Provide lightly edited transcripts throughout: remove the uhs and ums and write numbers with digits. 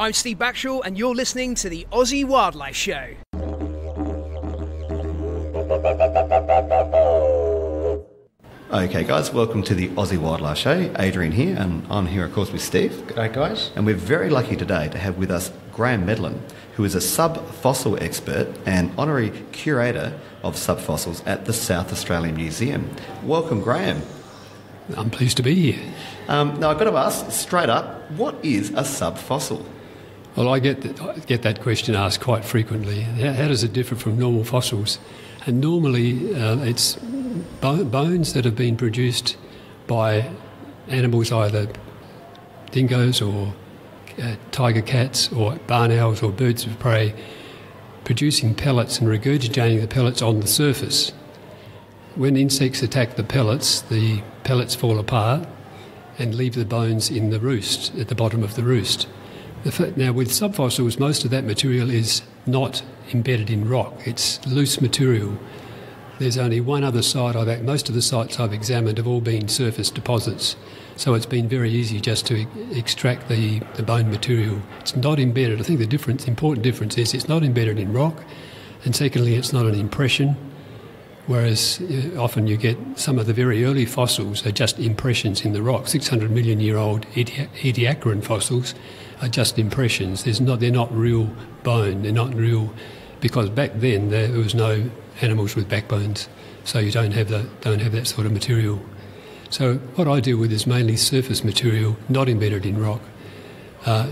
I'm Steve Backshaw and you're listening to the Aussie Wildlife Show. Okay guys, welcome to the Aussie Wildlife Show. Adrian here, and I'm here of course with Steve. G'day guys. And we're very lucky today to have with us Graham Medlin, who is a subfossil expert and honorary curator of subfossils at the South Australian Museum. Welcome Graham. I'm pleased to be here. Now I've got to ask straight up, what is a subfossil? Well, I get that question asked quite frequently. How does it differ from normal fossils? And normally it's bones that have been produced by animals, either dingoes or tiger cats or barn owls or birds of prey, producing pellets and regurgitating the pellets on the surface. When insects attack the pellets fall apart and leave the bones in the roost, at the bottom of the roost. Now, with subfossils, most of that material is not embedded in rock. It's loose material. There's only one other site most of the sites I've examined have all been surface deposits. So it's been very easy just to extract the bone material. It's not embedded. I think the important difference is it's not embedded in rock, and secondly, it's not an impression. Whereas often you get some of the very early fossils are just impressions in the rock. 600 million year old Ediacaran fossils are just impressions. They're not real bone. They're not real, because back then there was no animals with backbones, so you don't have that sort of material. So what I deal with is mainly surface material, not embedded in rock.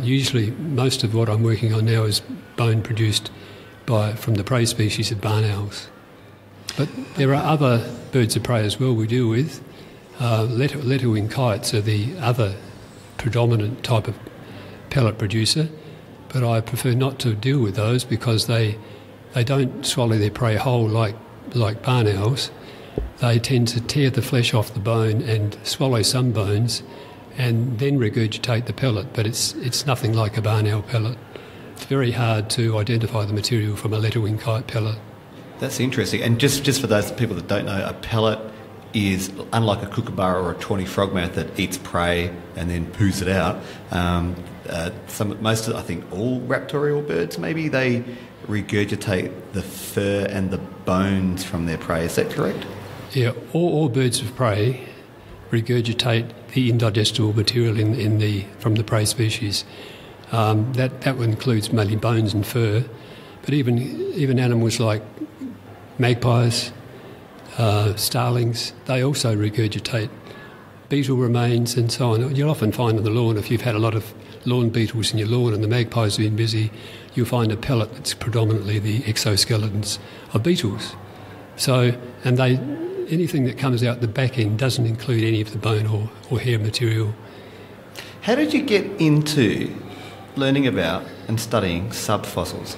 Usually, most of what I'm working on now is bone produced from the prey species of barn owls. But there are other birds of prey as well we deal with. Letterwing kites are the other predominant type of pellet producer, but I prefer not to deal with those because they don't swallow their prey whole like barn owls. They tend to tear the flesh off the bone and swallow some bones and then regurgitate the pellet, but it's nothing like a barn owl pellet. It's very hard to identify the material from a letterwing kite pellet. That's interesting. And just for those people that don't know, a pellet is unlike a kookaburra or a tawny frogmouth that eats prey and then poos it out. Most of, I think, all raptorial birds, maybe, they regurgitate the fur and the bones from their prey. Is that correct? Yeah, all birds of prey regurgitate the indigestible material from the prey species. That includes mainly bones and fur, but even animals like magpies, starlings, they also regurgitate beetle remains and so on. You'll often find on the lawn, if you've had a lot of lawn beetles in your lawn and the magpies have been busy, you'll find a pellet that's predominantly the exoskeletons of beetles. So, and anything that comes out the back end doesn't include any of the bone or hair material. How did you get into learning about and studying subfossils?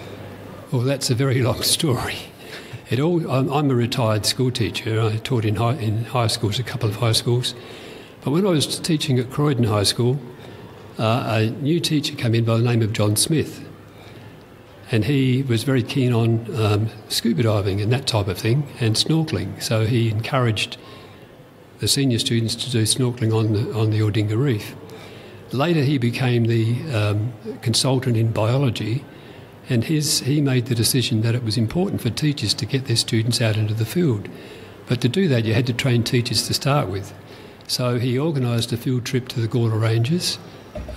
Well, that's a very long story. I'm a retired school teacher. I taught in high schools, a couple of high schools. But when I was teaching at Croydon High School, a new teacher came in by the name of John Smith. And he was very keen on scuba diving and that type of thing, and snorkeling. So he encouraged the senior students to do snorkeling on the Aldinga Reef. Later he became the consultant in biology, and he made the decision that it was important for teachers to get their students out into the field. But to do that, you had to train teachers to start with. So he organised a field trip to the Gawler Ranges in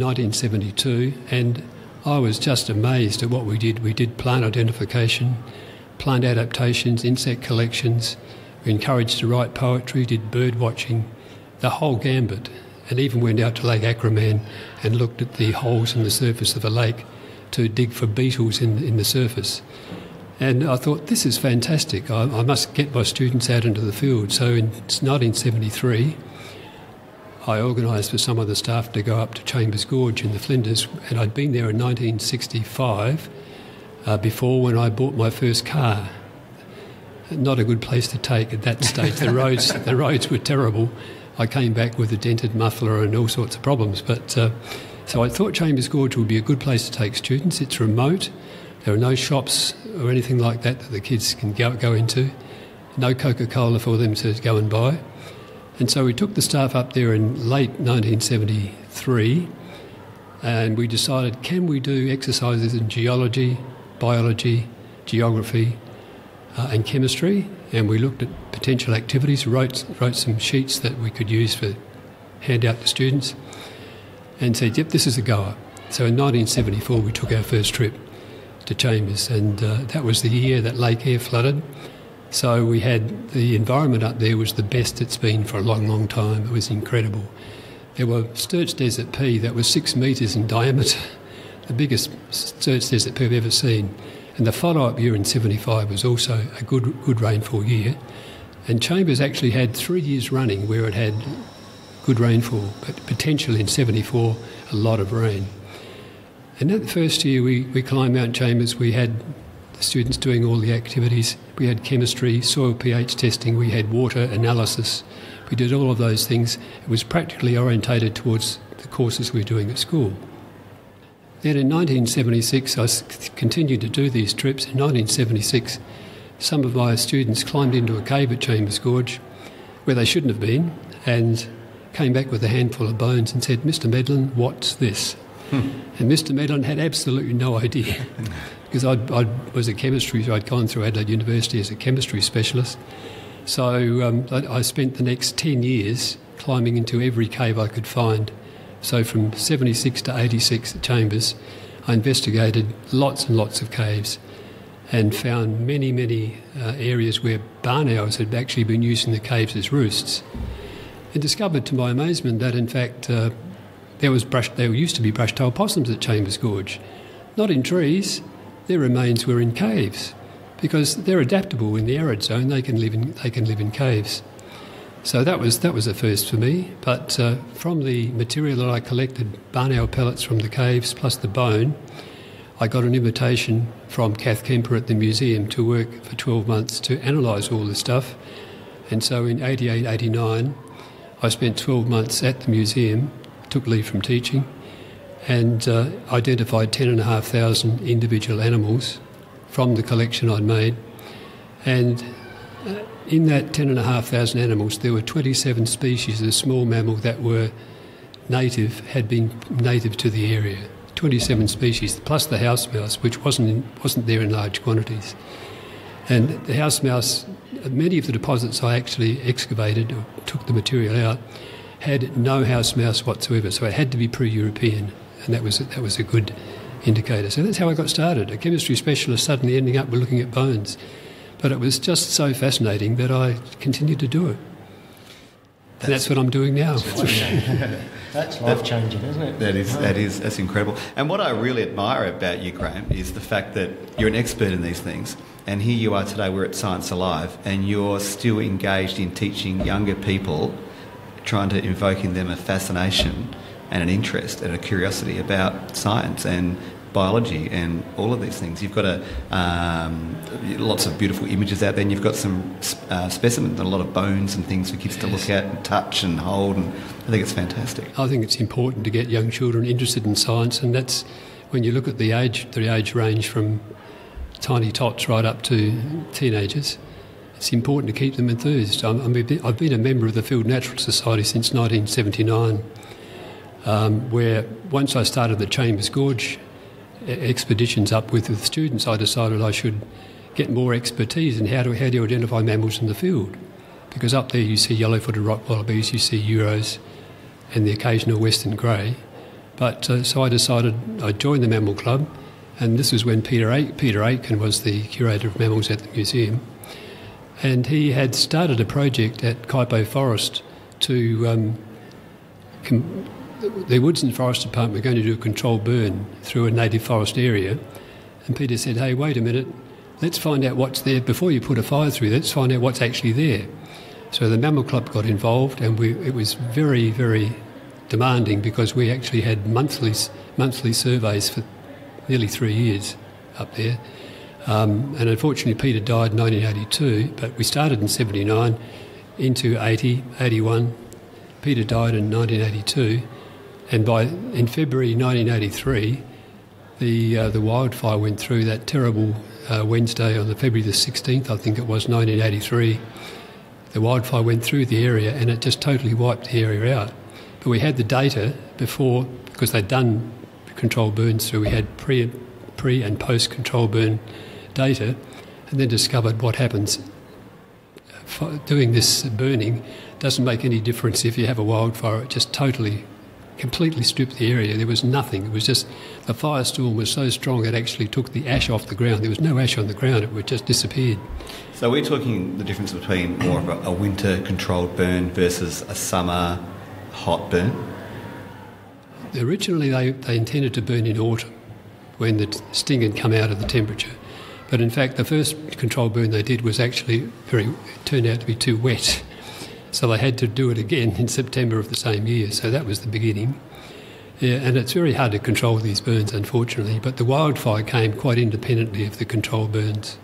1972, and I was just amazed at what we did. We did plant identification, plant adaptations, insect collections. We encouraged to write poetry, did bird watching, the whole gambit, and even went out to Lake Acraman and looked at the holes in the surface of a lake to dig for beetles in the surface. And I thought, this is fantastic. I must get my students out into the field. So in 1973, I organised for some of the staff to go up to Chambers Gorge in the Flinders, and I'd been there in 1965 before, when I bought my first car. Not a good place to take at that stage. The roads were terrible. I came back with a dented muffler and all sorts of problems, but so I thought Chambers Gorge would be a good place to take students. It's remote. There are no shops or anything like that the kids can go into. No Coca-Cola for them to go and buy. And so we took the staff up there in late 1973 and we decided, can we do exercises in geology, biology, geography and chemistry? And we looked at potential activities, wrote some sheets that we could use for handout to students, and said, yep, this is a goer. So in 1974 we took our first trip to Chambers, and that was the year that Lake Eyre flooded. So we had the environment up there was the best it's been for a long, long time. It was incredible. There were Sturt's Desert Pea that was 6 metres in diameter, the biggest Sturt's Desert Pea I've ever seen. And the follow-up year in 75 was also a good rainfall year. And Chambers actually had 3 years running where it had good rainfall, but potentially in 74, a lot of rain. And that first year we climbed Mount Chambers, we had the students doing all the activities. We had chemistry, soil pH testing, we had water analysis. We did all of those things. It was practically orientated towards the courses we were doing at school. Then in 1976, I continued to do these trips. In 1976, some of my students climbed into a cave at Chambers Gorge where they shouldn't have been and came back with a handful of bones and said, "Mr. Medlin, what's this?" And Mr. Medlin had absolutely no idea, because I was a chemistry, so I'd gone through Adelaide University as a chemistry specialist. So I spent the next 10 years climbing into every cave I could find. So from 76 to 86 at Chambers, I investigated lots and lots of caves and found many, many areas where barn owls had actually been using the caves as roosts, and discovered to my amazement that, in fact, there used to be brush-tail possums at Chambers Gorge. Not in trees, their remains were in caves, because they're adaptable in the arid zone. They can live in caves. So that was a first for me. But from the material that I collected, barn owl pellets from the caves plus the bone, I got an invitation from Kath Kemper at the museum to work for 12 months to analyse all this stuff. And so in 88, 89, I spent 12 months at the museum, took leave from teaching, and identified 10,500 individual animals from the collection I'd made. And in that 10,500 animals, there were 27 species of small mammal that were native, had been native to the area. 27 species, plus the house mouse, which wasn't there in large quantities. And the house mouse, many of the deposits I actually excavated, or took the material out, had no house mouse whatsoever, so it had to be pre-European, and that was a good indicator. So that's how I got started, a chemistry specialist suddenly ending up with looking at bones. But it was just so fascinating that I continued to do it. That's what I'm doing now. That's life-changing, isn't it? That's incredible. And what I really admire about you, Graham, is the fact that you're an expert in these things, and here you are today, we're at Science Alive, and you're still engaged in teaching younger people, trying to invoke in them a fascination and an interest and a curiosity about science and biology and all of these things. You've got lots of beautiful images out there, and you've got some specimens and a lot of bones and things for kids to look at and touch and hold, and I think it's fantastic. I think it's important to get young children interested in science, and that's when you look at the age range from tiny tots right up to teenagers. It's important to keep them enthused. I've been a member of the Field Naturalists Society since 1979, where once I started the Chambers Gorge expeditions up with students, I decided I should get more expertise in how do you identify mammals in the field. Because up there you see yellow-footed rock wallabies, you see euros, and the occasional western grey. But so I decided I joined the Mammal Club, and this was when Peter Aitken was the curator of mammals at the museum. And he had started a project at Kaipo Forest to... the Woods and Forest Department were going to do a controlled burn through a native forest area. And Peter said, hey, wait a minute, let's find out what's there. Before you put a fire through, let's find out what's actually there. So the Mammal Club got involved, and it was very, very demanding, because we actually had monthly surveys for nearly 3 years up there. And unfortunately Peter died in 1982, but we started in 79 into 80, 81. Peter died in 1982, and in February 1983 the wildfire went through that terrible Wednesday on the February the 16th, I think it was, 1983. The wildfire went through the area and it just totally wiped the area out. But we had the data before, because they'd done control burns through. We had pre and post control burn data, and then discovered what happens. Doing this burning doesn't make any difference if you have a wildfire. It just totally, completely stripped the area. There was nothing. It was just the firestorm was so strong it actually took the ash off the ground. There was no ash on the ground. It just disappeared. So we're talking the difference between more of a winter controlled burn versus a summer hot burn? Originally they intended to burn in autumn when the sting had come out of the temperature. But in fact, the first control burn they did was actually it turned out to be too wet. So they had to do it again in September of the same year. So that was the beginning. Yeah, and it's very hard to control these burns, unfortunately. But the wildfire came quite independently of the control burns.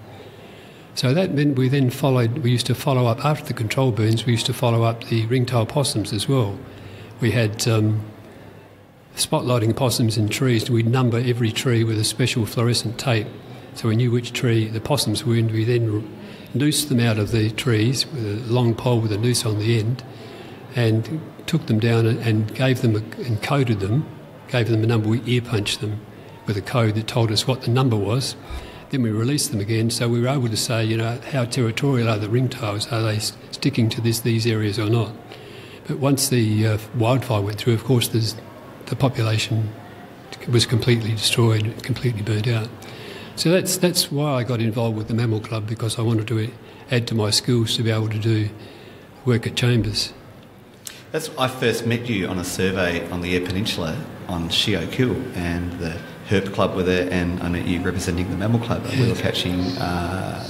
So that meant we then followed, we used to follow up after the control burns, we used to follow up the ringtail possums as well. We had spotlighting possums in trees. We'd number every tree with a special fluorescent tape. So we knew which tree the possums were in. We then noosed them out of the trees with a long pole with a noose on the end and took them down and gave them and coded them, gave them a number. We ear punched them with a code that told us what the number was. Then we released them again, so we were able to say, you know, how territorial are the ringtails? Are they sticking to these areas or not? But once the wildfire went through, of course, the population was completely destroyed, completely burnt out. So that's why I got involved with the Mammal Club, because I wanted to add to my skills to be able to do work at Chambers. I first met you on a survey on the Eyre Peninsula on Shiokul, and the Herp Club were there, and I met you representing the Mammal Club. Yes. We were catching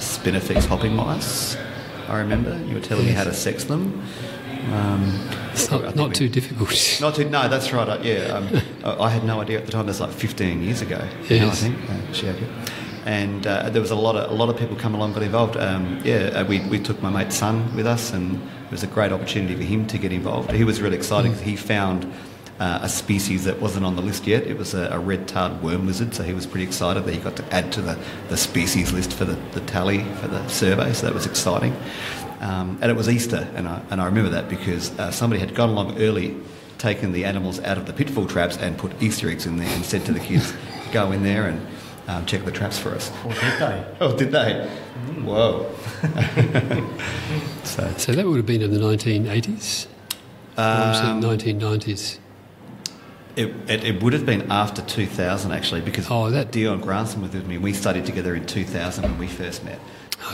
spinifex hopping mice, I remember. You were telling me how to sex them. Not too difficult. Not too, no, that's right. I had no idea at the time. That's like 15 years ago. Yes. Now, I think. And there was a lot of people come along, got involved. We took my mate's son with us, and it was a great opportunity for him to get involved. He was really excited because he found a species that wasn't on the list yet. It was a red-tarred worm lizard, so he was pretty excited that he got to add to the species list for the tally for the survey. So that was exciting. And it was Easter, and I remember that because somebody had gone along early, taken the animals out of the pitfall traps and put Easter eggs in there and said to the kids, go in there and check the traps for us. Or did they? Oh, did they? Mm. Whoa. So that would have been in the 1980s? 1990s? It would have been after 2000, actually, because Dion Granson was with me. We studied together in 2000 when we first met.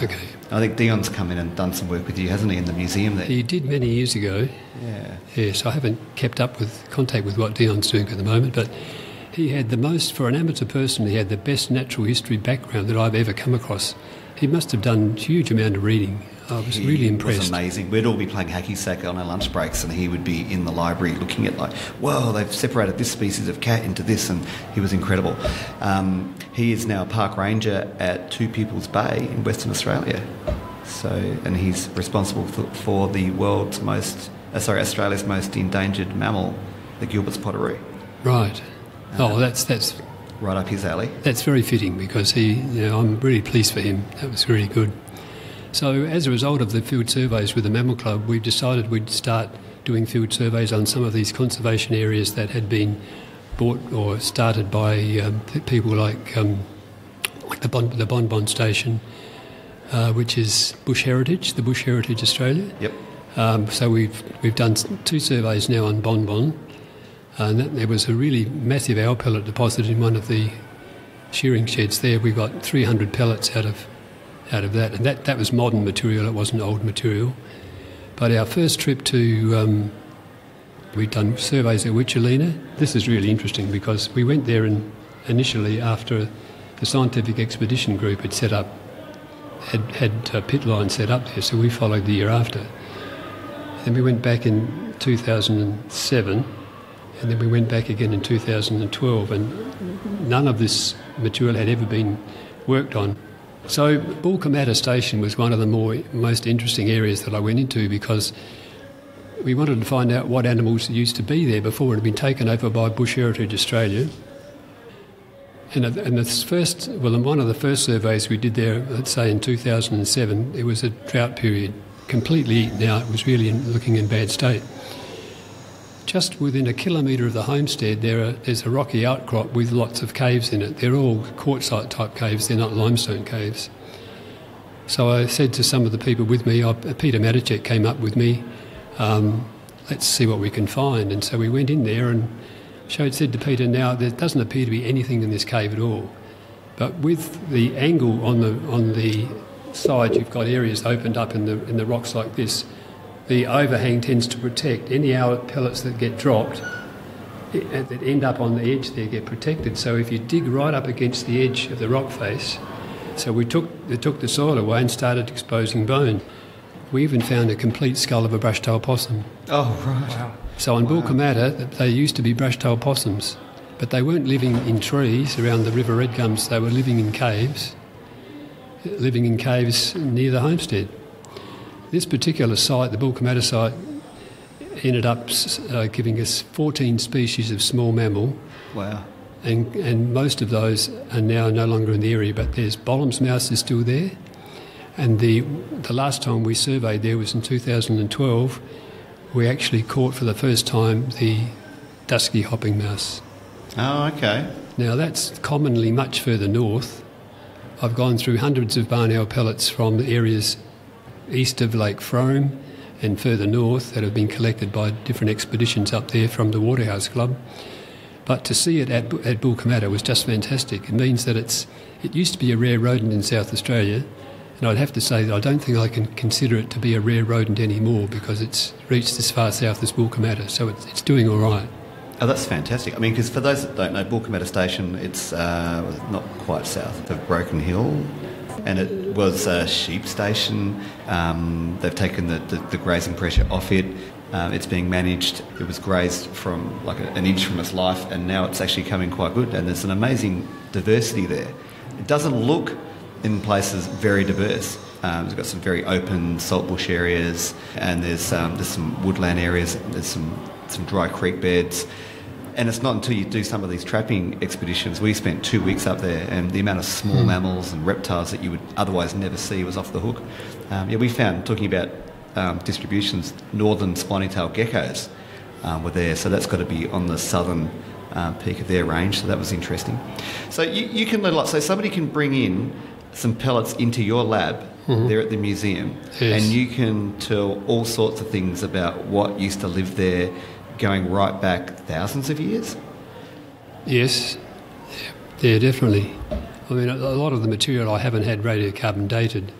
Okay. I think Dion's come in and done some work with you, hasn't he, in the museum there? He did many years ago. Yeah. Yes, I haven't kept up with contact with what Dion's doing at the moment, but he had the most, for an amateur person, he had the best natural history background that I've ever come across. He must have done a huge amount of reading. I was really impressed. It was amazing. We'd all be playing hacky sack on our lunch breaks, and he would be in the library looking at, like, whoa, they've separated this species of cat into this, and he was incredible. He is now a park ranger at Two People's Bay in Western Australia. So, and he's responsible for the world's most, Australia's most endangered mammal, the Gilbert's potteroo. Right. That's right up his alley. That's very fitting because I'm really pleased for him. That was really good. So as a result of the field surveys with the Mammal Club, we decided we'd start doing field surveys on some of these conservation areas that had been bought or started by people like the Bon Bon Station, which is Bush Heritage Australia. Yep. So we've done two surveys now on Bon Bon, and there was a really massive owl pellet deposit in one of the shearing sheds there. We got 300 pellets out of that, and that was modern material. It wasn't old material. But our first trip to we'd done surveys at Wilkawillina. This is really interesting because we went there initially after the scientific expedition group had set up, had a pit line set up there, so we followed the year after. Then we went back in 2007, and then we went back again in 2012, and none of this material had ever been worked on. So Bulgamatta Station was one of the most interesting areas that I went into because we wanted to find out what animals used to be there before it had been taken over by Bush Heritage Australia. And in one of the first surveys we did there, let's say in 2007, it was a drought period, completely eaten out. It was really looking in bad state. Just within a kilometre of the homestead, there's a rocky outcrop with lots of caves in it. They're all quartzite-type caves, they're not limestone caves. So I said to some of the people with me, Peter Maticek came up with me, let's see what we can find. And so we went in there and said to Peter, now there doesn't appear to be anything in this cave at all. But with the angle on the side, you've got areas opened up in the rocks like this. The overhang tends to protect any outlet pellets that get dropped that end up on the edge there get protected. So if you dig right up against the edge of the rock face, so we took the soil away and started exposing bone. We even found a complete skull of a brush-tailed possum. Oh, right. Wow. So on Bulgamatta, they used to be brush-tailed possums, but they weren't living in trees around the river redgums. They were living in caves near the homestead. This particular site, the Bulgamatta site, ended up giving us 14 species of small mammal. Wow. And most of those are now no longer in the area, but there's Bollam's mouse is still there. And the last time we surveyed there was in 2012. We actually caught for the first time the dusky hopping mouse. Oh, okay. Now that's commonly much further north. I've gone through hundreds of barn owl pellets from the areas east of Lake Frome and further north that have been collected by different expeditions up there from the Waterhouse Club. But to see it at Bulgamatta was just fantastic. It means that it used to be a rare rodent in South Australia, and I'd have to say that I don't think I can consider it to be a rare rodent anymore because it's reached as far south as Bulgamatta, so it's doing all right. Oh, that's fantastic. I mean, because for those that don't know, Bulgamatta Station, it's not quite south of Broken Hill. And it was a sheep station. They've taken the grazing pressure off it. It's being managed. It was grazed from like an inch from its life, and now it's actually coming quite good. And there's an amazing diversity there. It doesn't look in places very diverse. It's got some very open saltbush areas, and there's some woodland areas. There's some dry creek beds. And it's not until you do some of these trapping expeditions. We spent 2 weeks up there, and the amount of small mammals and reptiles that you would otherwise never see was off the hook. Yeah, we found, talking about distributions, northern spiny-tailed geckos were there, so that's got to be on the southern peak of their range, so that was interesting. So you can learn a lot. So somebody can bring in some pellets into your lab. Mm-hmm. They're at the museum, yes. And you can tell all sorts of things about what used to live there, going right back thousands of years? Yes, yeah, definitely. I mean, a lot of the material I haven't had radiocarbon dated.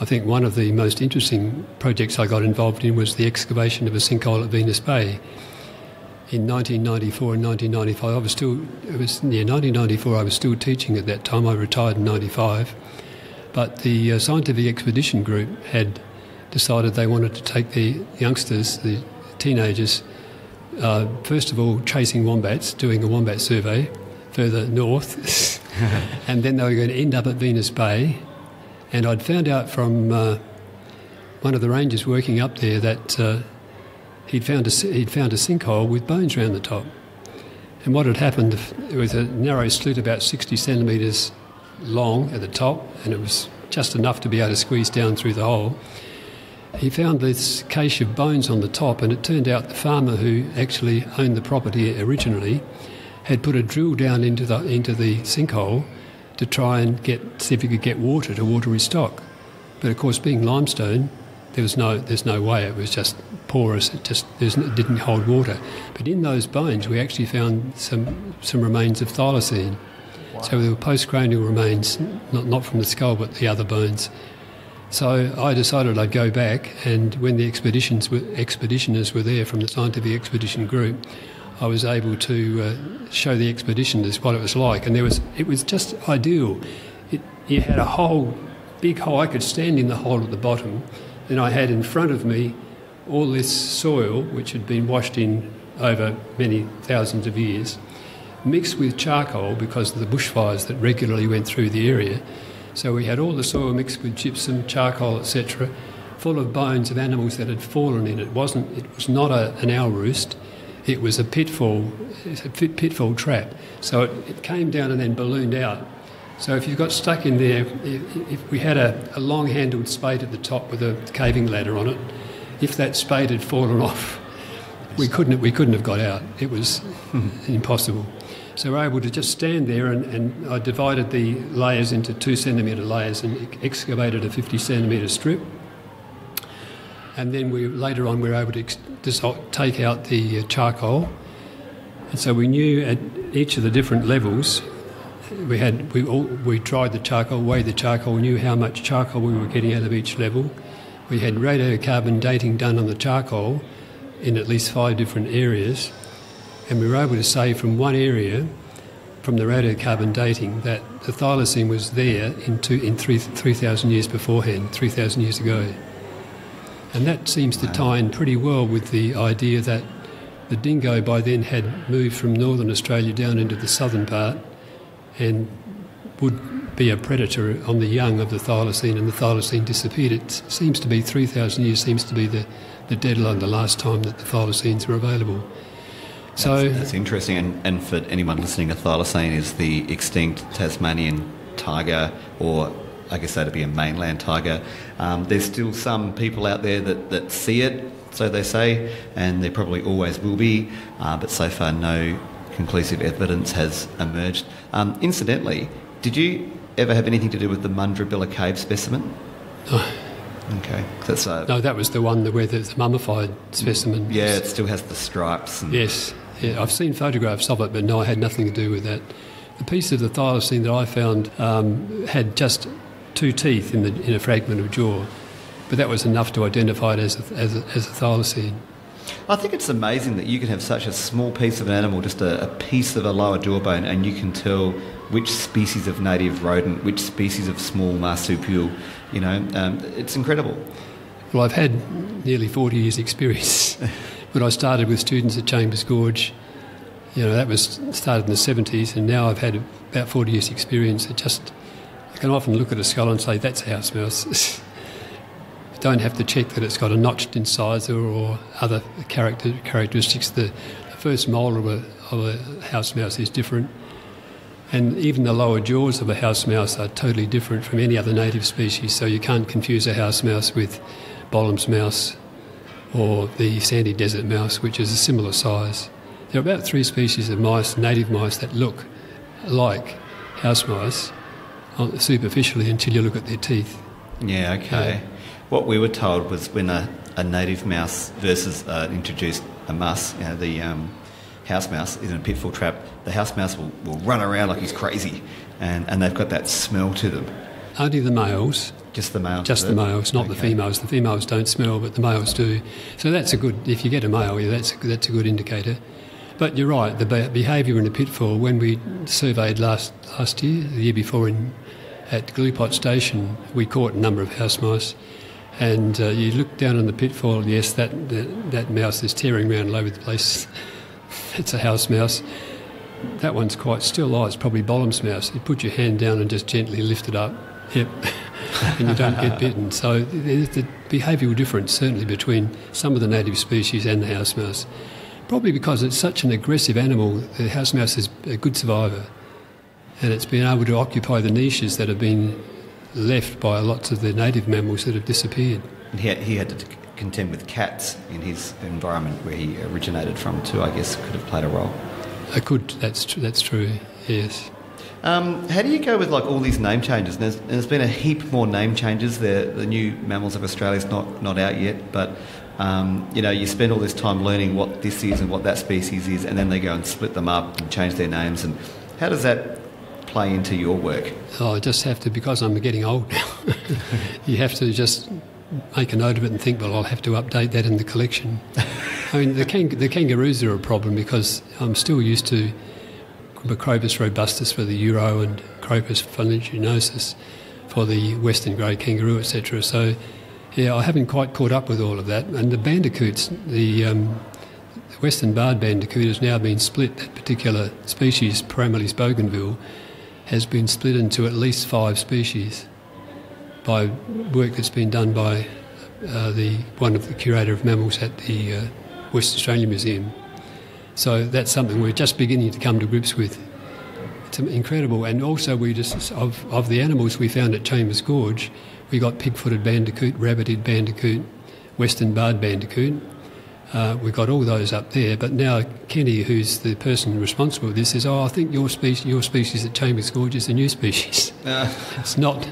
I think one of the most interesting projects I got involved in was the excavation of a sinkhole at Venus Bay. In 1994 and 1995, I was still teaching at that time. I retired in 95. But the scientific expedition group had decided they wanted to take the youngsters, the teenagers, first of all, chasing wombats, doing a wombat survey further north, and then they were going to end up at Venus Bay. And I'd found out from one of the rangers working up there that he'd found a sinkhole with bones around the top. And what had happened, it was a narrow slit about 60 centimetres long at the top, and it was just enough to be able to squeeze down through the hole. He found this cache of bones on the top, and it turned out the farmer who actually owned the property originally had put a drill down into the sinkhole to try and see if he could get water to water his stock. But of course, being limestone, there's no way. It was just porous. It didn't hold water. But in those bones, we actually found some remains of thylacine. Wow. So there were postcranial remains, not from the skull, but the other bones. So I decided I'd go back, and when the expeditioners were there from the scientific expedition group, I was able to show the expeditioners what it was like, and it was just ideal. You had a whole big hole. I could stand in the hole at the bottom, and I had in front of me all this soil which had been washed in over many thousands of years, mixed with charcoal because of the bushfires that regularly went through the area. So we had all the soil mixed with gypsum, charcoal, etc., full of bones of animals that had fallen in. It was not an owl roost. It was a pitfall trap. So it came down and then ballooned out. So if you got stuck in there, if we had a long-handled spade at the top with a caving ladder on it, if that spade had fallen off, We couldn't have got out. It was impossible. So we were able to just stand there, and I divided the layers into 2 centimetre layers and excavated a 50 centimetre strip. And then later on we were able to take out the charcoal. And so we knew at each of the different levels, we tried the charcoal, weighed the charcoal, knew how much charcoal we were getting out of each level. We had radiocarbon dating done on the charcoal in at least 5 different areas, and we were able to say from one area, from the radiocarbon dating, that the thylacine was there in 3,000 years beforehand, 3,000 years ago. And that seems to tie in pretty well with the idea that the dingo by then had moved from northern Australia down into the southern part and would be a predator on the young of the thylacine, and the thylacine disappeared. It seems to be 3,000 years seems to be the deadline, the last time that the thylacines were available. So that's interesting, and for anyone listening, a thylacine is the extinct Tasmanian tiger, or I guess that'd be a mainland tiger. There's still some people out there that see it, so they say, and there probably always will be, but so far no conclusive evidence has emerged. Incidentally, did you ever have anything to do with the Mundrabilla Cave specimen? No. Okay. That's no, that was the one where the mummified specimen. Yeah, it still has the stripes. Yes. Yeah, I've seen photographs of it, but no, I had nothing to do with that. The piece of the thylacine that I found had just 2 teeth in a fragment of jaw, but that was enough to identify it as a thylacine. I think it's amazing that you can have such a small piece of an animal, just a piece of a lower jawbone, and you can tell which species of native rodent, which species of small marsupial, you know. It's incredible. Well, I've had nearly 40 years' experience. When I started with students at Chambers Gorge, you know, that was started in the 70s, and now I've had about 40 years' experience. I can often look at a skull and say, that's a house mouse. Don't have to check that it's got a notched incisor or other characteristics. The first molar of a house mouse is different, and even the lower jaws of a house mouse are totally different from any other native species, so you can't confuse a house mouse with Bollam's mouse or the sandy desert mouse, which is a similar size. There are about 3 species of mice, native mice, that look like house mice superficially until you look at their teeth. Yeah, okay. What we were told was when a native mouse versus introduced a mouse, you know, the house mouse is in a pitfall trap. The house mouse will run around like he's crazy, and they've got that smell to them. Only the males. Just the males. Just the males, not the females. The females don't smell, but the males do. So that's a good. If you get a male, yeah, that's a good indicator. But you're right. The behaviour in a pitfall. When we surveyed last year, the year before, at Gluepot Station, we caught a number of house mice. And you look down in the pitfall, and yes, that mouse is tearing around all over the place. It's a house mouse. That one's quite still alive. It's probably Bollam's mouse. You put your hand down and just gently lift it up. Yep. And you don't get bitten. So there's the behavioural difference, certainly, between some of the native species and the house mouse. Probably because it's such an aggressive animal, the house mouse is a good survivor. And it's been able to occupy the niches that have been left by lots of the native mammals that have disappeared. And he had to contend with cats in his environment where he originated from too, I guess, could have played a role. That's true, yes. How do you go with like all these name changes? And there's been a heap more name changes. The new Mammals of Australia is not out yet, but you know, you spend all this time learning what this is and what that species is, and then they go and split them up and change their names. And how does that play into your work? Oh, I just have to, because I'm getting old now. You have to just make a note of it and think, well, I'll have to update that in the collection. I mean, the kangaroos are a problem because I'm still used to Macropus robustus for the euro and Cropus fuliginosus for the western grey kangaroo, etc. So, yeah, I haven't quite caught up with all of that. And the bandicoots, the western barred bandicoot has now been split. That particular species, Parameles bougainville, has been split into at least 5 species by work that's been done by the curator of mammals at the West Australian Museum. So that's something we're just beginning to come to grips with. It's incredible. And also we just, of the animals we found at Chambers Gorge, we got pig-footed bandicoot, rabbited bandicoot, western barred bandicoot, We got all those up there, but now Kenny, who's the person responsible for this, says, "Oh, I think your species at Chambers Gorge is a new species. It's not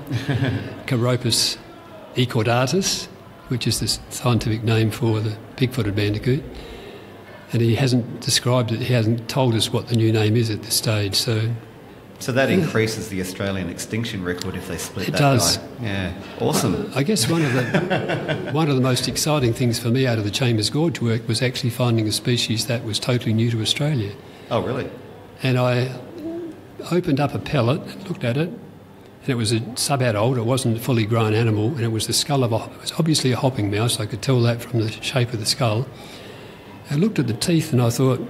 Choropus ecordatus, which is the scientific name for the pig-footed bandicoot." And he hasn't described it. He hasn't told us what the new name is at this stage. So that increases the Australian extinction record if they split that guy. It does. Yeah, awesome. I guess one of the most exciting things for me out of the Chambers Gorge work was actually finding a species that was totally new to Australia. Oh, really? And I opened up a pellet and looked at it, and it was a sub-adult. It wasn't a fully grown animal, and it was the skull of it was obviously a hopping mouse. I could tell that from the shape of the skull. I looked at the teeth and I thought,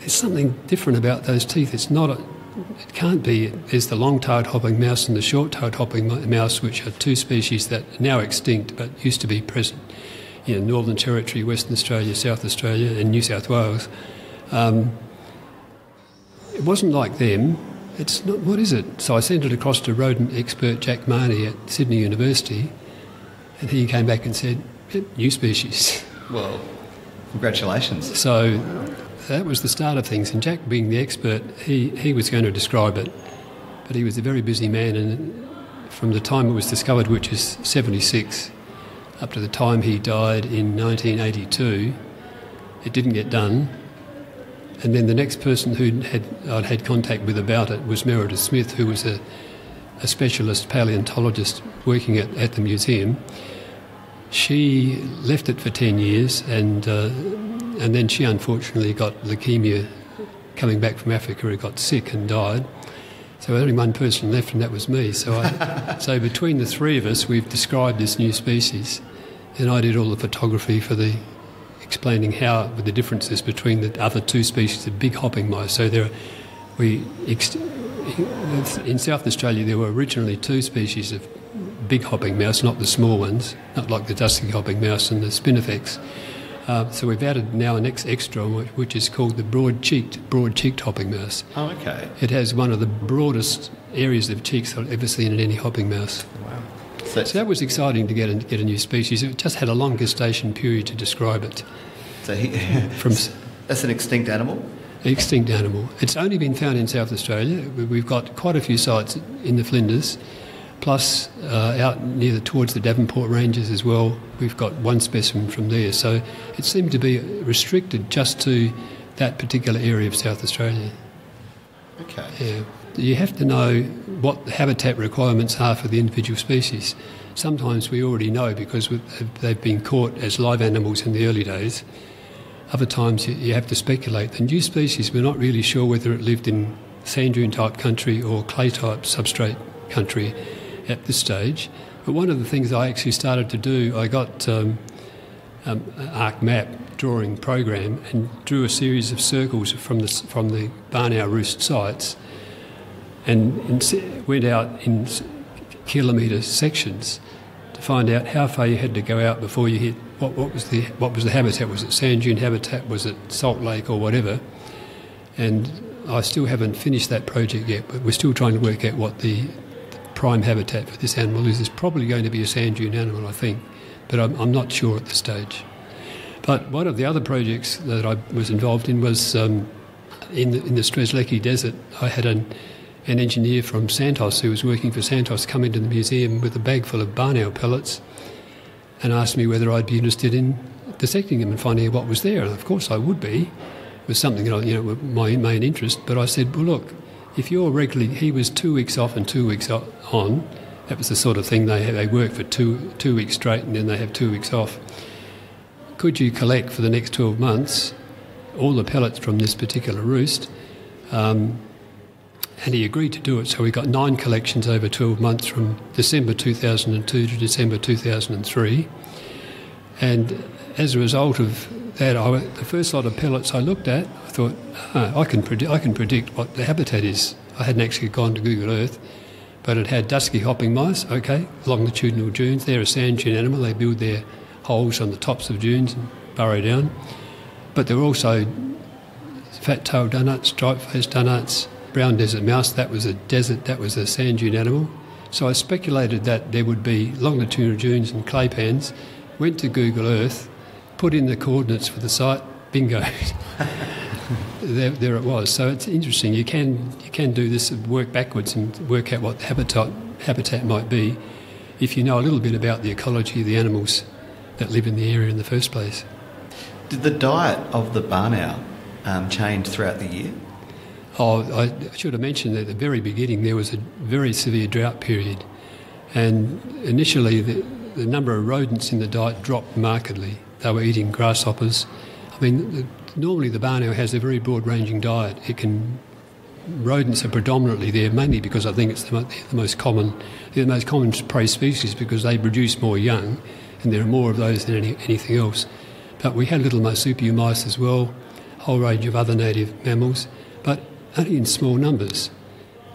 there's something different about those teeth. It's not a... It can't be. There's the long-tailed hopping mouse and the short-tailed hopping mouse, which are two species that are now extinct but used to be present in Northern Territory, Western Australia, South Australia and New South Wales. It wasn't like them. It's not. What is it? So I sent it across to rodent expert Jack Marnie at Sydney University, and he came back and said, new species. Well, congratulations. So... Wow. That was the start of things, and Jack, being the expert, he was going to describe it, but he was a very busy man, and from the time it was discovered, which is 76, up to the time he died in 1982, it didn't get done. And then the next person who I'd had contact with about it was Meredith Smith, who was a specialist paleontologist working at the museum. She left it for 10 years and then she unfortunately got leukaemia coming back from Africa. Who got sick and died. So only one person left, and that was me. So between the three of us, we've described this new species, and I did all the photography for the explaining how the differences between the other two species of big hopping mice. So in South Australia there were originally two species of big hopping mouse, not the small ones, not like the dusky hopping mouse and the spinifex. So we've added now an extra, which is called the broad-cheeked hopping mouse. Oh, okay. It has one of the broadest areas of cheeks I've ever seen in any hopping mouse. Wow. So that was exciting to get a new species. It just had a long gestation period to describe it. So that's an extinct animal? Extinct animal. It's only been found in South Australia. We've got quite a few sites in the Flinders, plus out towards the Davenport Ranges as well. We've got one specimen from there. So it seemed to be restricted just to that particular area of South Australia. Okay. Yeah. You have to know what the habitat requirements are for the individual species. Sometimes we already know because they've been caught as live animals in the early days. Other times you have to speculate. The new species, we're not really sure whether it lived in sand dune type country or clay type substrate country at this stage. But one of the things I actually started to do, I got an ArcMap drawing program and drew a series of circles from the barn owl roost sites, and went out in kilometre sections to find out how far you had to go out before you hit what was the habitat. Was it sand dune habitat? Was it salt lake or whatever? And I still haven't finished that project yet, but we're still trying to work out what the prime habitat for this animal is. It's probably going to be a sand dune animal, I think, but I'm not sure at this stage. But one of the other projects that I was involved in was in the Strzelecki Desert. I had an engineer from Santos who was working for Santos come into the museum with a bag full of barn owl pellets and asked me whether I'd be interested in dissecting them and finding out what was there. And of course I would be. It was something that my main interest, but I said, well, look, if you're regularly... He was 2 weeks off and 2 weeks on. That was the sort of thing they work for two weeks straight and then they have 2 weeks off. Could you collect for the next 12 months all the pellets from this particular roost? And he agreed to do it, so we got 9 collections over 12 months from December 2002 to December 2003. And as a result of that, the first lot of pellets I looked at, I thought, I can predict what the habitat is. I hadn't actually gone to Google Earth, but it had dusky hopping mice, okay, longitudinal dunes. They're a sand dune animal. They build their holes on the tops of dunes and burrow down. But there were also fat-tailed dunnarts, striped-faced dunnarts, brown desert mouse. That was a sand dune animal. So I speculated that there would be longitudinal dunes and clay pans, went to Google Earth, put in the coordinates for the site, bingo. there it was. So it's interesting. You can do this and work backwards and work out what the habitat might be if you know a little bit about the ecology of the animals that live in the area in the first place. Did the diet of the barn-owl change throughout the year? Oh, I should have mentioned that at the very beginning there was a very severe drought period, and initially the number of rodents in the diet dropped markedly. They were eating grasshoppers. I mean, normally the barn owl has a very broad-ranging diet. Rodents are predominantly there, mainly because I think it's the most common prey species, because they produce more young, and there are more of those than anything else. But we had little marsupial mice as well, a whole range of other native mammals, but only in small numbers.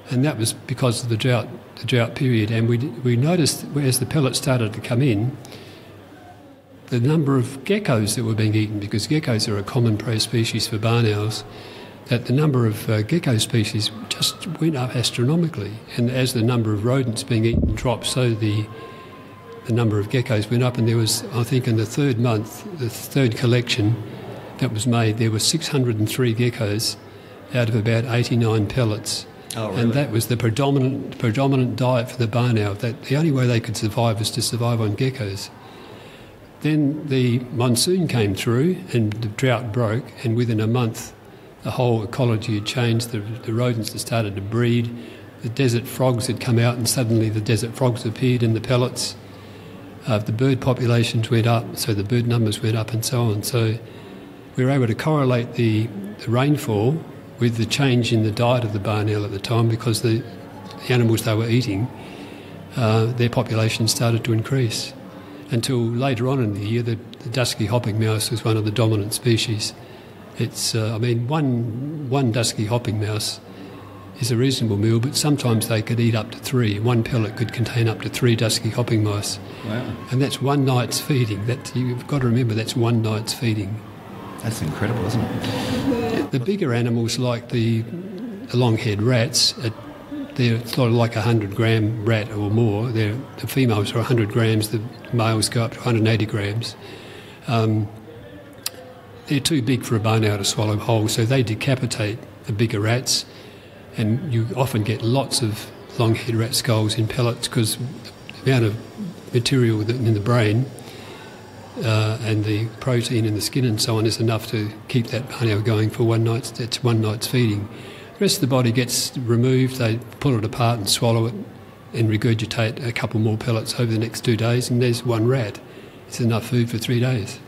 And that was because of the drought period. And we noticed as the pellets started to come in, the number of geckos that were being eaten, because geckos are a common prey species for barn owls, that the number of gecko species just went up astronomically. And as the number of rodents being eaten dropped, so the number of geckos went up. And there was, I think, in the third month, the third collection that was made, there were 603 geckos out of about 89 pellets. Oh, really? And that was the predominant diet for the barn owl. That the only way they could survive was to survive on geckos. Then the monsoon came through and the drought broke, and within a month the whole ecology had changed. The rodents had started to breed, the desert frogs had come out, and suddenly the desert frogs appeared in the pellets. The bird populations went up, so the bird numbers went up and so on. So we were able to correlate the rainfall with the change in the diet of the barn owl at the time, because the animals they were eating, their population started to increase. Until later on in the year, the dusky hopping mouse was one of the dominant species. It's, one dusky hopping mouse is a reasonable meal, but sometimes they could eat up to three. One pellet could contain up to three dusky hopping mice. Wow. And that's one night's feeding. You've got to remember, that's one night's feeding. That's incredible, isn't it? The bigger animals, like the long-haired rats, they're sort of like a 100-gram rat or more. The females are 100 grams, the males go up to 180 grams. They're too big for a barn owl to swallow whole, so they decapitate the bigger rats, and you often get lots of long-haired rat skulls in pellets, because the amount of material in the brain and the protein in the skin and so on is enough to keep that barn owl going for one night's feeding. The rest of the body gets removed, they pull it apart and swallow it and regurgitate a couple more pellets over the next 2 days, and there's one rat. It's enough food for 3 days.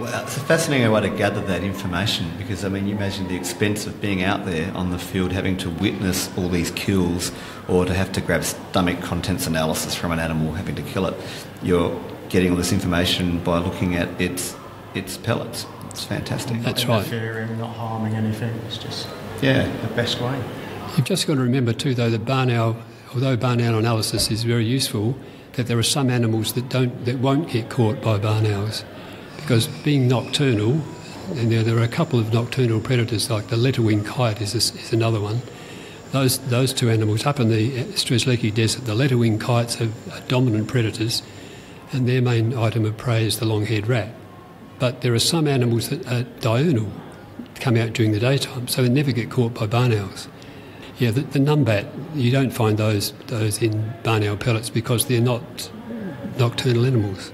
Well, it's a fascinating way to gather that information, because, I mean, you imagine the expense of being out there on the field, having to witness all these kills, or to have to grab stomach contents analysis from an animal, having to kill it. You're getting all this information by looking at its pellets. It's fantastic. That's right. Interfering, not harming anything. It's just the best way. You've just got to remember too, though, that barn owl, although barn owl analysis is very useful, that there are some animals that won't get caught by barn owls. Because being nocturnal, and there are a couple of nocturnal predators, like the letter-winged kite is another one. Those two animals up in the Strzelecki Desert, the letter-winged kites are dominant predators, and their main item of prey is the long-haired rat. But there are some animals that are diurnal, come out during the daytime, so they never get caught by barn owls. Yeah, the numbat, you don't find those in barn owl pellets, because they're not nocturnal animals.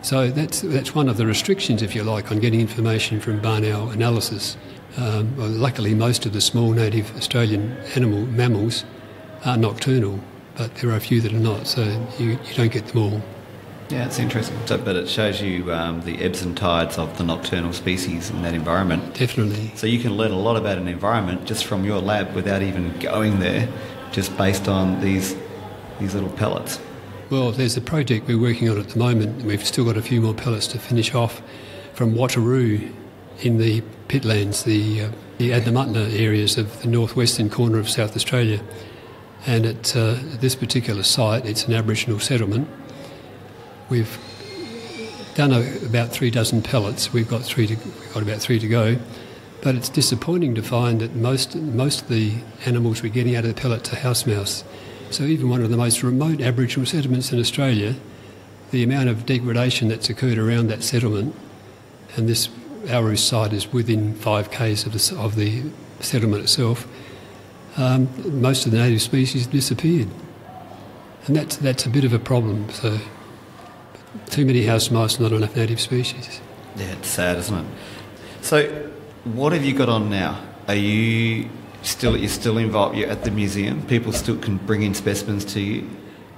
So that's one of the restrictions, if you like, on getting information from barn owl analysis. Well, luckily, most of the small native Australian mammals are nocturnal, but there are a few that are not, so you don't get them all. Yeah, it's interesting. So, but it shows you the ebbs and tides of the nocturnal species in that environment. Definitely. So you can learn a lot about an environment just from your lab without even going there, just based on these little pellets. Well, there's a project we're working on at the moment, and we've still got a few more pellets to finish off, from Wateroo in the Pitlands, the Adnamutna areas of the northwestern corner of South Australia. And at this particular site, it's an Aboriginal settlement. We've done about 3 dozen pellets. We've got about 3 to go. But it's disappointing to find that most of the animals we're getting out of the pellets are house mouse. So even one of the most remote Aboriginal settlements in Australia, the amount of degradation that's occurred around that settlement and this Aru site is within 5 k's of the settlement itself. Most of the native species disappeared, and that's a bit of a problem. So, too many house mice, not enough native species. Yeah, it's sad, isn't it? So, what have you got on now? Are you still involved? You're at the museum. People still can bring in specimens to you.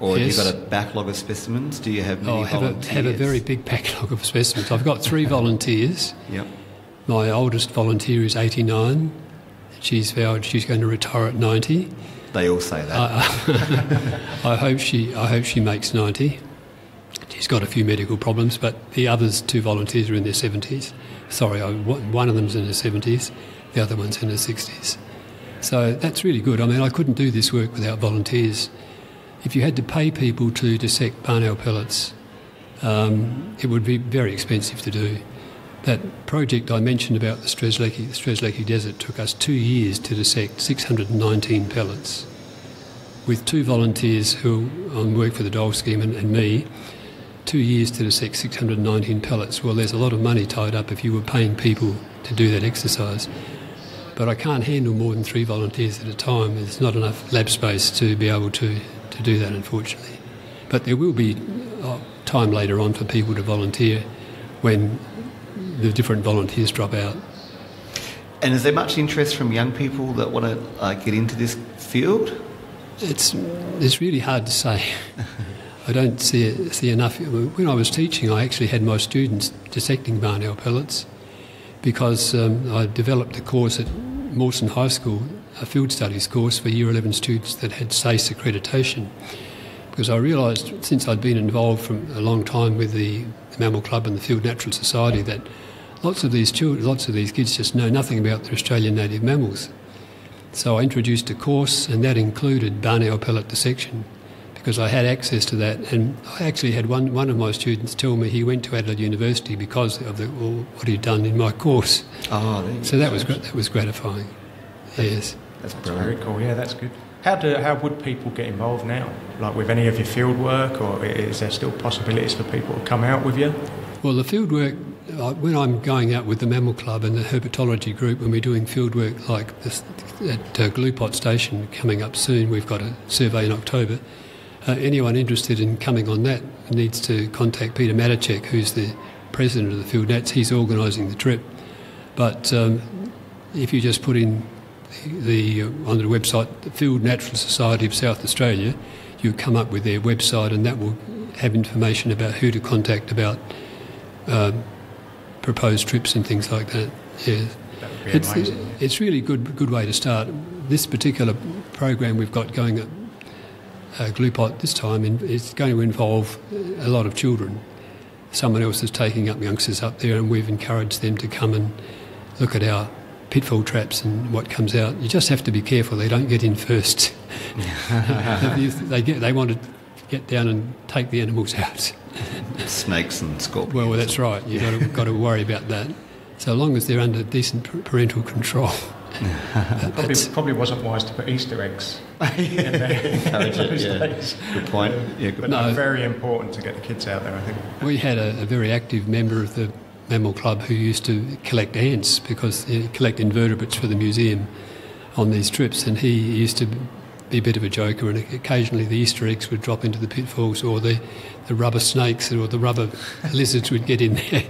Or yes. Have you got a backlog of specimens? Do you have many volunteers? I have a very big backlog of specimens. I've got 3 volunteers. Yep. My oldest volunteer is 89. She's vowed she's going to retire at 90. They all say that. I hope she makes 90. She's got a few medical problems, but the others 2 volunteers are in their 70s. Sorry, one of them's in her 70s. The other one's in her 60s. So that's really good. I mean, I couldn't do this work without volunteers. If you had to pay people to dissect barn owl pellets, it would be very expensive to do. That project I mentioned about the Strzelecki Desert took us 2 years to dissect 619 pellets. With 2 volunteers who work for the Dole Scheme and me, 2 years to dissect 619 pellets. Well, there's a lot of money tied up if you were paying people to do that exercise. But I can't handle more than 3 volunteers at a time. There's not enough lab space to be able to do that, unfortunately. But there will be time later on for people to volunteer when the different volunteers drop out. And is there much interest from young people that want to get into this field? It's really hard to say. I don't see enough. When I was teaching, I actually had my students dissecting barn owl pellets because I developed a course at Mawson High School, a field studies course for Year 11 students that had SACE accreditation, because I realised since I'd been involved for a long time with the Mammal Club and the Field Naturalists Society that lots of these kids just know nothing about their Australian native mammals. So I introduced a course, and that included barn owl pellet dissection, because I had access to that. And I actually had one of my students tell me he went to Adelaide University because of what he'd done in my course. So that was gratifying. Yes. That's very cool. Yeah, that's good. How would people get involved now? Like with any of your field work, or is there still possibilities for people to come out with you? Well, the field work, when I'm going out with the Mammal Club and the herpetology group, when we're doing field work like this at Gluepot Station coming up soon, we've got a survey in October. Anyone interested in coming on that needs to contact Peter Matichek, who's the president of the Field Nats. He's organising the trip. But if you just put in on the website, the Field Naturalists Society of South Australia, you come up with their website, and that will have information about who to contact about proposed trips and things like that. Yeah, that would be amazing. It's really good way to start. This particular program we've got going at Gluepot this time, and it's going to involve a lot of children. Someone else is taking up youngsters up there, and we've encouraged them to come and look at our pitfall traps and what comes out. You just have to be careful they don't get in first. They want to get down and take the animals out. Snakes and scorpions. Well, that's right. You've got to worry about that. So long as they're under decent parental control. Probably wasn't wise to put Easter eggs in there. Encourage it, yeah. Good point. Yeah, good. But no, very important to get the kids out there, I think. We had a very active member of the Mammal Club who used to collect ants, because they collect invertebrates for the museum on these trips, and he used to be a bit of a joker, and occasionally the Easter eggs would drop into the pitfalls, or the rubber snakes or the rubber lizards would get in there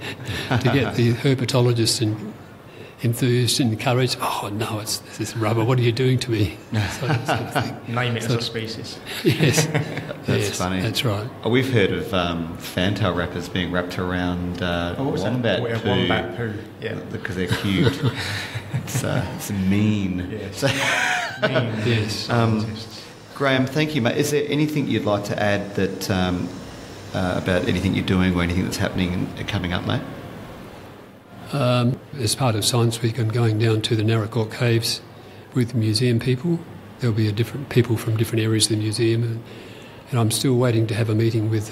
to get the herpetologists and enthused and encouraged. Oh no, it's this is rubber, what are you doing to me? Name it as a species. Yes. That's funny. That's right. Oh, we've heard of fantail wrappers being wrapped around wombat poo. Yeah, because they're cute. It's mean. Yes. Yes. Graham, thank you, mate. Is there anything you'd like to add that about anything you're doing or anything that's happening and coming up, mate? As part of Science Week, I'm going down to the Narracourt Caves with museum people. There'll be different people from different areas of the museum, and I'm still waiting to have a meeting with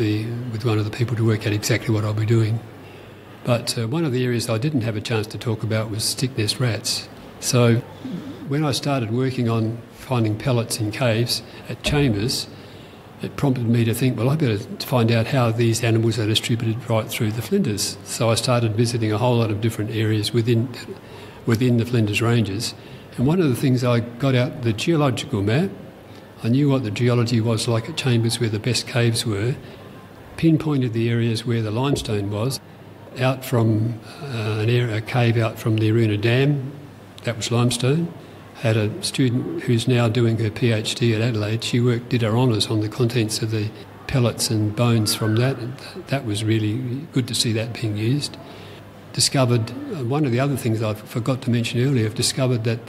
one of the people to work out exactly what I'll be doing. But one of the areas I didn't have a chance to talk about was stick nest rats. So when I started working on finding pellets in caves at Chambers, it prompted me to think, well, I better find out how these animals are distributed right through the Flinders. So I started visiting a whole lot of different areas within the Flinders Ranges. And one of the things, I got out the geological map. I knew what the geology was like at Chambers, where the best caves were, pinpointed the areas where the limestone was, out from a cave out from the Aruna Dam, that was limestone. Had a student who's now doing her PhD at Adelaide. She did her honours on the contents of the pellets and bones from that. That was really good to see that being used. Discovered, one of the other things I forgot to mention earlier, I've discovered that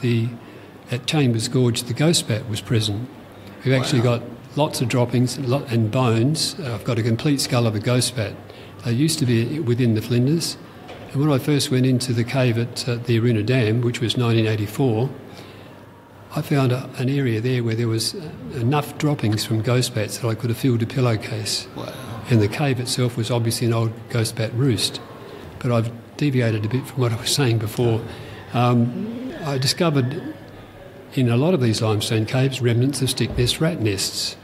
at Chambers Gorge, the ghost bat was present. We've actually got lots of droppings and bones. I've got a complete skull of a ghost bat. They used to be within the Flinders. And when I first went into the cave at the Aruna Dam, which was 1984, I found an area there where there was enough droppings from ghost bats that I could have filled a pillowcase. Wow. And the cave itself was obviously an old ghost bat roost. But I've deviated a bit from what I was saying before. I discovered in a lot of these limestone caves remnants of stick nest rat nests.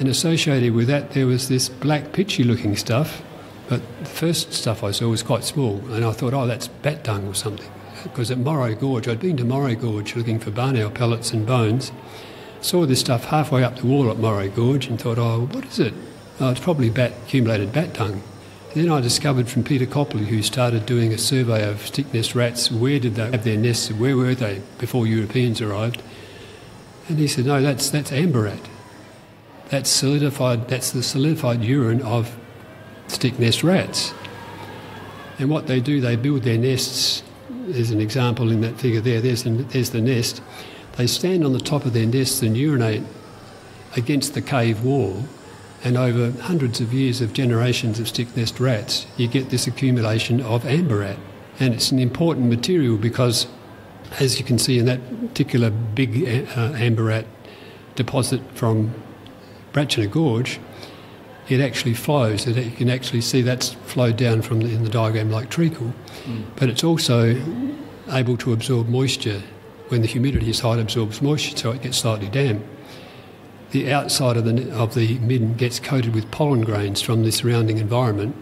And associated with that there was this black pitchy looking stuff, but the first stuff I saw was quite small, and I thought, oh, that's bat dung or something. Because at Moray Gorge, I'd been to Moray Gorge looking for barn owl pellets and bones, saw this stuff halfway up the wall at Moray Gorge and thought, oh, what is it? Oh, it's probably accumulated bat dung. And then I discovered from Peter Copley, who started doing a survey of stick nest rats, where did they have their nests, where were they before Europeans arrived? And he said, no, that's amber rat. That's the solidified urine of stick nest rats. And what they do, they build their nests. There's an example in that figure there. There's the nest. They stand on the top of their nests and urinate against the cave wall, and over hundreds of years of generations of stick nest rats, you get this accumulation of amber rat. And it's an important material because, as you can see in that particular big amber rat deposit from Brachina Gorge, it actually flows. You can actually see that's flowed down in the diagram like treacle. Mm. But it's also able to absorb moisture. When the humidity is high, it absorbs moisture, so it gets slightly damp. The outside of the midden gets coated with pollen grains from the surrounding environment,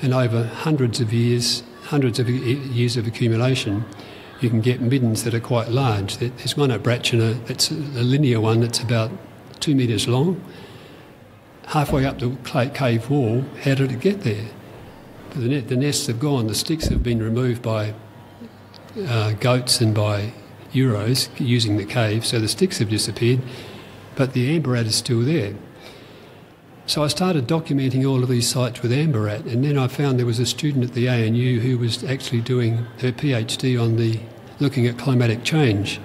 and over hundreds of years of accumulation, you can get middens that are quite large. There's one at Brachina, that's a linear one that's about 2 metres long. Halfway up the cave wall, how did it get there? The nests have gone, the sticks have been removed by goats and by Euros using the cave, so the sticks have disappeared, but the amber rat is still there. So I started documenting all of these sites with amber rat, and then I found there was a student at the ANU who was actually doing her PhD on looking at climatic change.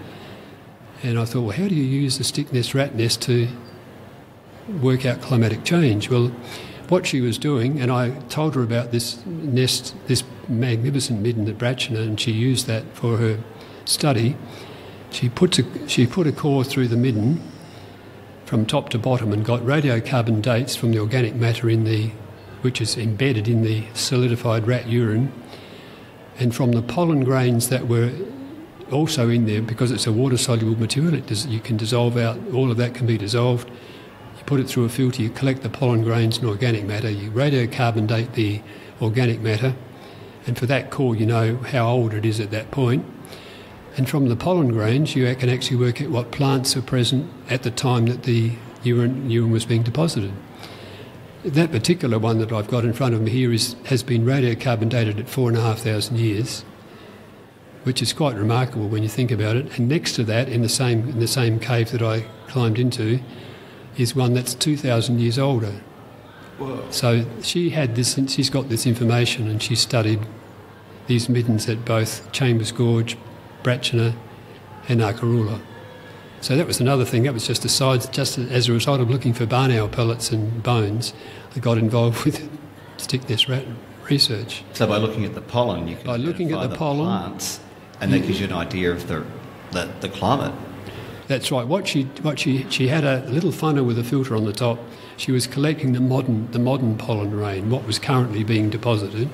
And I thought, well, how do you use the stick nest rat nest to work out climatic change? Well, what she was doing, and I told her about this nest, this magnificent midden at Brachina, and she used that for her study. She put a core through the midden from top to bottom and got radiocarbon dates from the organic matter which is embedded in the solidified rat urine, and from the pollen grains that were also in there, because it's a water-soluble material, you can dissolve out, all of that can be dissolved. Put it through a filter, you collect the pollen grains and organic matter, you radiocarbon date the organic matter, and for that core you know how old it is at that point. And from the pollen grains you can actually work out what plants are present at the time that the urine was being deposited. That particular one that I've got in front of me here has been radiocarbon dated at 4,500 years, which is quite remarkable when you think about it. And next to that, in the same cave that I climbed into, is one that's 2,000 years older. Whoa. So she's got this information, and she studied these middens at both Chambers Gorge, Brachina and Arkaroola. So that was another thing, that was just aside, just as a result of looking for barn owl pellets and bones, I got involved with stick nest rat research. So by looking at the pollen, you can identify the plants, and that gives you an idea of the climate. That's right. She had a little funnel with a filter on the top. She was collecting the modern pollen rain, what was currently being deposited,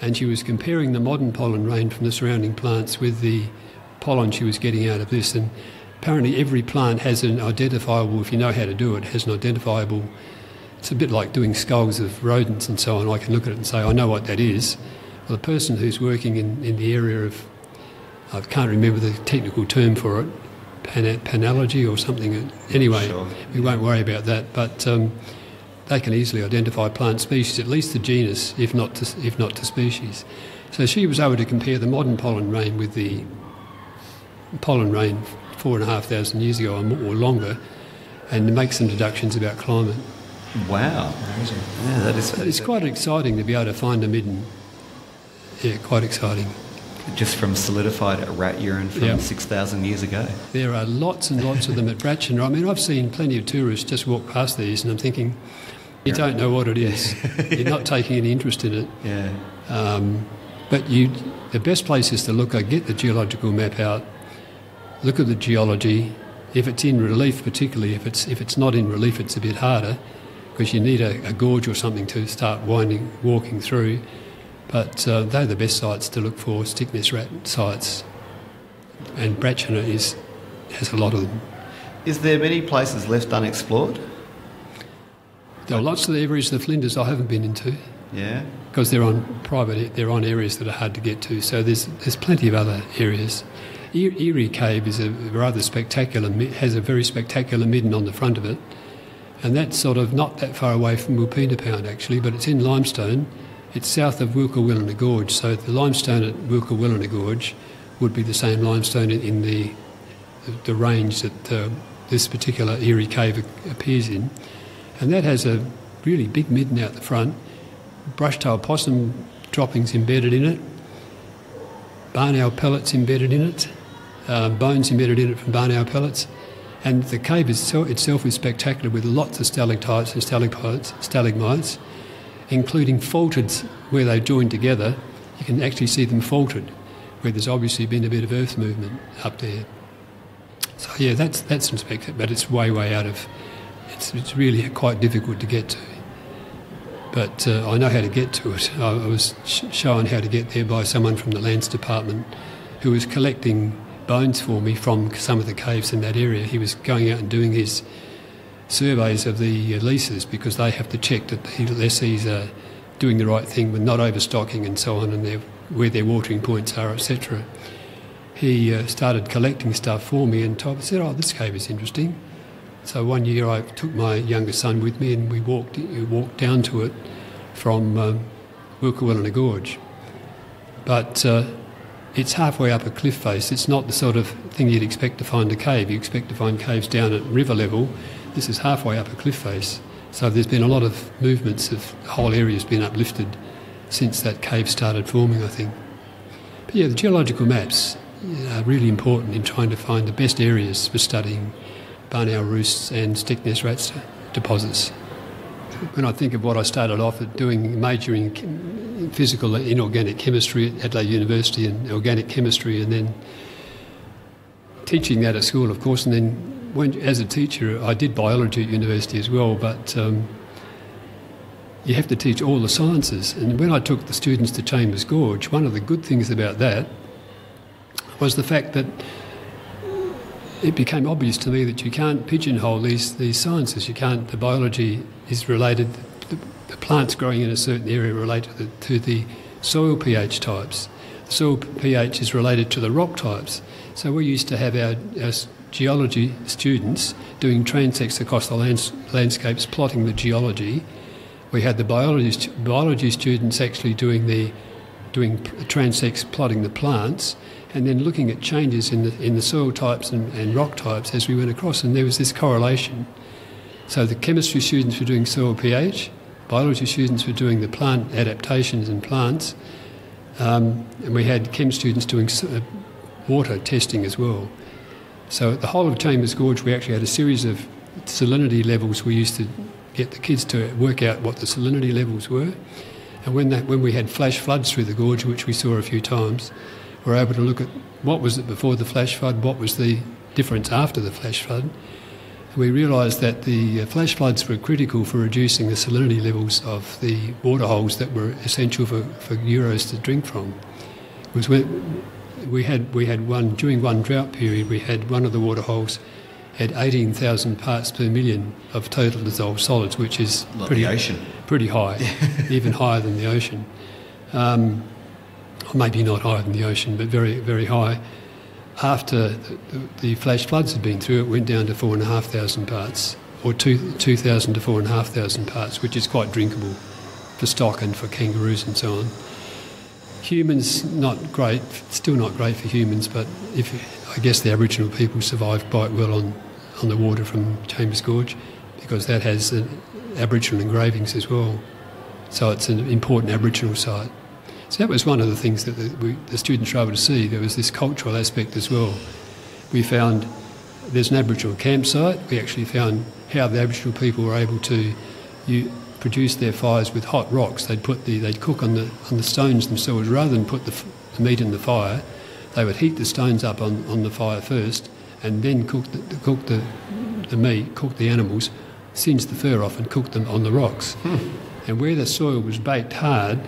and she was comparing the modern pollen rain from the surrounding plants with the pollen she was getting out of this. And Apparently every plant has an identifiable, if you know how to do it, has an identifiable, it's a bit like doing skulls of rodents and so on. I can look at it and say, I know what that is. Well, the person who's working in the area of, I can't remember the technical term for it, panology or something. Anyway, sure. We won't worry about that. But they can easily identify plant species, at least the genus, if not to species. So she was able to compare the modern pollen rain with the pollen rain 4,500 years ago or longer, and make some deductions about climate. Wow, amazing! Yeah, that is. It's quite exciting to be able to find them hidden. Yeah, quite exciting. Just from solidified rat urine from 6,000 years ago. There are lots and lots of them at Brachina. I mean, I've seen plenty of tourists just walk past these, and I'm thinking, you don't know what it is. You're not taking any interest in it. Yeah. But the best place is to look. I get the geological map out. Look at the geology. If it's in relief, particularly if it's not in relief, it's a bit harder because you need a gorge or something to start walking through. But they're the best sites to look for stickness rat sites, and Brachina has a lot of them. Is there many places left unexplored? There are lots of the areas of the Flinders I haven't been into. Yeah, because they're on areas that are hard to get to. So there's plenty of other areas. Erie Cave is a rather spectacular, has a very spectacular midden on the front of it, and that's sort of not that far away from Wilpena Pound actually, but it's in limestone. It's south of Wilkawillina Gorge, so the limestone at Wilkawillina Gorge would be the same limestone in the range that this particular Erie Cave appears in, and that has a really big midden out the front, brush-tailed possum droppings embedded in it, barn owl pellets embedded in it, bones embedded in it from barn owl pellets, and the cave itself is spectacular with lots of stalactites and stalagmites, including faulted where they join together. You can actually see them faulted, where there's obviously been a bit of earth movement up there. So yeah, that's some spectacular, but it's way out of. It's really quite difficult to get to. But I know how to get to it. I was shown how to get there by someone from the lands department who was collecting bones for me from some of the caves in that area. He was going out and doing his surveys of the leases because they have to check that the lessees are doing the right thing with not overstocking and so on, and where their watering points are, etc. He started collecting stuff for me and said, oh, this cave is interesting. So one year I took my younger son with me and we walked down to it from Wilkawillina Gorge. But it's halfway up a cliff face. It's not the sort of thing you'd expect to find a cave. You expect to find caves down at river level. This is halfway up a cliff face. So there's been a lot of movements of the whole area's been uplifted since that cave started forming, I think. But yeah, the geological maps are really important in trying to find the best areas for studying barn owl roosts and stickness rats deposits. When I think of what I started off at doing, majoring in physical and inorganic chemistry at Adelaide University and organic chemistry, and then teaching that at school, of course, and then as a teacher I did biology at university as well, but you have to teach all the sciences. And when I took the students to Chambers Gorge, one of the good things about that was the fact that it became obvious to me that you can't pigeonhole these sciences. You can't. The biology is related. The plants growing in a certain area relate to the soil pH types. The soil pH is related to the rock types. So we used to have our geology students doing transects across the landscapes, plotting the geology. We had the biology students actually doing transects, plotting the plants, and then looking at changes in the soil types and rock types as we went across, and there was this correlation. So the chemistry students were doing soil pH, biology students were doing the plant adaptations and plants, and we had chem students doing water testing as well. So at the whole of Chambers Gorge we actually had a series of salinity levels. We used to get the kids to work out what the salinity levels were, and when we had flash floods through the gorge, which we saw a few times, we're able to look at what was it before the flash flood, what was the difference after the flash flood. And we realised that the flash floods were critical for reducing the salinity levels of the waterholes that were essential for Euros to drink from. It was we had one during one drought period. We had one of the waterholes had 18,000 parts per million of total dissolved solids, which is pretty high, even higher than the ocean. Maybe not higher than the ocean, but very, very high. After the flash floods had been through, it went down to 4,500 parts, or 2,000 to 4,500 parts, which is quite drinkable for stock and for kangaroos and so on. Humans, not great, still not great for humans, but if I guess the Aboriginal people survived quite well on the water from Chambers Gorge, because that has Aboriginal engravings as well. So it's an important Aboriginal site. So that was one of the things that the students were able to see. There was this cultural aspect as well. We found there's an Aboriginal campsite. We actually found how the Aboriginal people were able to produce their fires with hot rocks. They'd cook on the stones themselves rather than put the meat in the fire. They would heat the stones up on the fire first, and then cook the meat, cook the animals, singe the fur off, and cook them on the rocks. And where the soil was baked hard,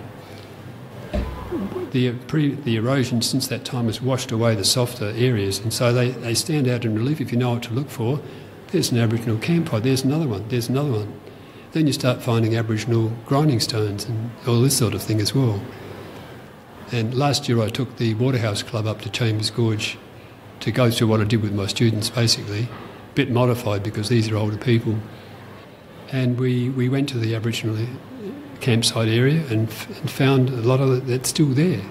the erosion since that time has washed away the softer areas, and so they stand out in relief if you know what to look for. There's an Aboriginal campfire, there's another one, there's another one. Then you start finding Aboriginal grinding stones and all this sort of thing as well. And last year I took the Waterhouse Club up to Chambers Gorge to go through what I did with my students, basically, a bit modified because these are older people. And we went to the Aboriginal campsite area and found a lot of that's still there.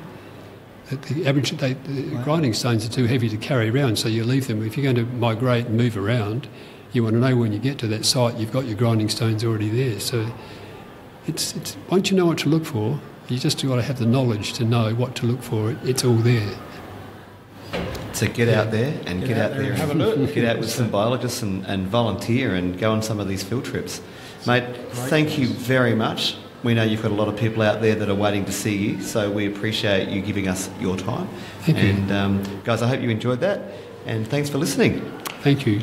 The grinding stones are too heavy to carry around, so you leave them. If you're going to migrate and move around, you want to know when you get to that site you've got your grinding stones already there. So it's once you know what to look for, you just got to have the knowledge to know what to look for. It's all there. So get out there and get out there and have a look. Get out with some biologists and volunteer and go on some of these field trips. Mate, thank you very much. We know you've got a lot of people out there that are waiting to see you, so we appreciate you giving us your time. Thank you. And guys, I hope you enjoyed that, and thanks for listening. Thank you.